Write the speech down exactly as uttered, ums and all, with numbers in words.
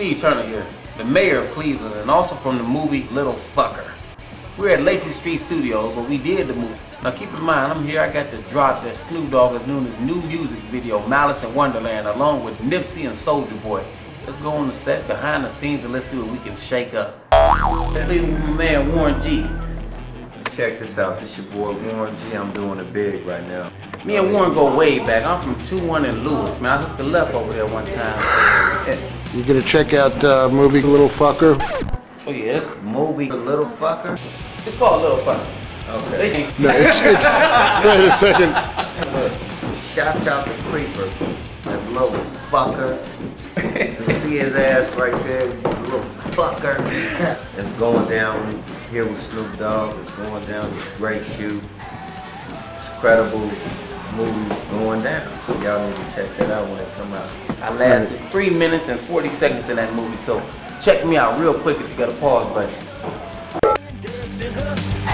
Steve Turner here, the mayor of Cleveland and also from the movie Little Fucker. We're at Lacey Street Studios where we did the movie. Now keep in mind, I'm here, I got the drop that Snoop Dogg is doing his new music video, Malice in Wonderland, along with Nipsey and Soldier Boy. Let's go on the set behind the scenes and let's see what we can shake up. Let's leave with my man Warren G. Check this out, this your boy Warren G. I'm doing it big right now. Me and Warren go way back. I'm from two one in Lewis, man. I hooked the left over there one time. You gonna check out uh, movie Little Fucker? Oh yeah, this movie Little Fucker? It's called Little Fucker. Okay. No, it's, it's, wait a second. Look, shout out to Creeper, that little fucker. You see his ass right there, little fucker. It's going down here with Snoop Dogg. It's going down with Great Shoe. It's incredible movie going down. So y'all need to check that out when it come out. I lasted three minutes and forty seconds in that movie, so check me out real quick if you got a pause button.